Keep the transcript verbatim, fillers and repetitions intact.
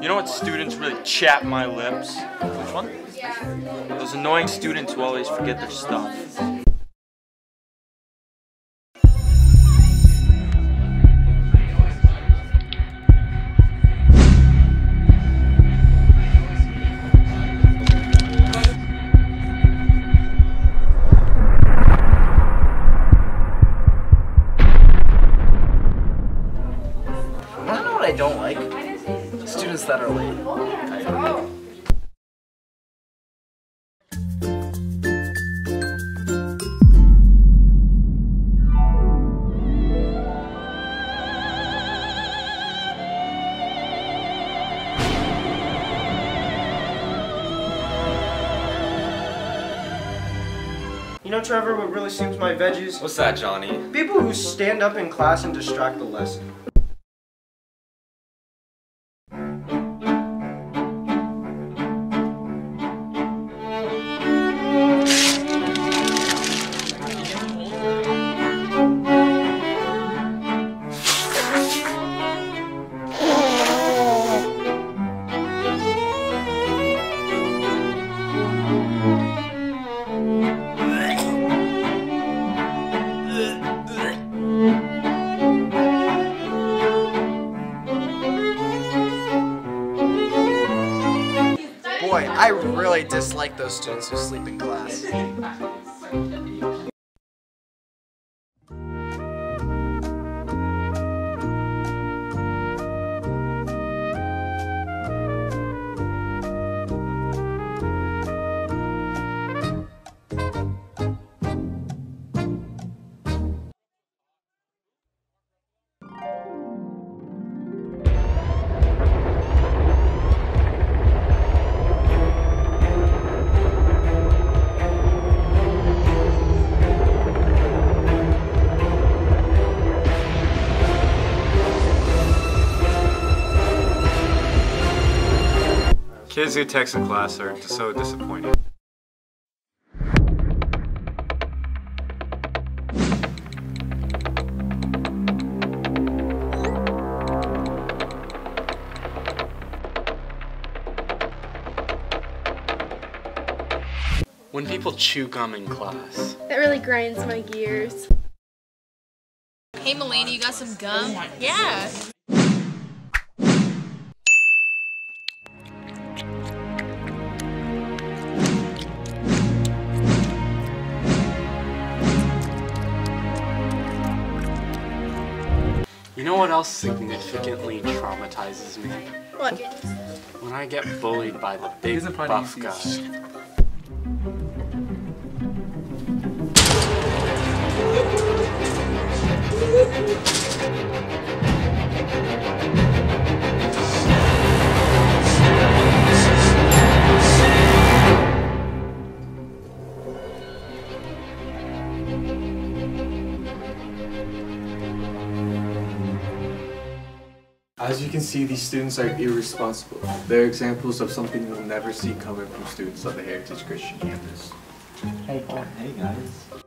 You know what students really chap my lips? Which one? Those annoying students who always forget their stuff. I don't like students that are late. You know, Trevor, what really seems my veggies? What's that, Johnny? People who stand up in class and distract the lesson. Boy, I really dislike those students who sleep in class. Kids who text in class are just so disappointing. When people chew gum in class, that really grinds my gears. Hey, Melanie, you got some gum? Yeah. You know what else significantly traumatizes me? What? When I get bullied by the big buff guy. As you can see, these students are irresponsible. They're examples of something you'll never see coming from students on the Heritage Christian campus. Hey, Paul. Hey, guys.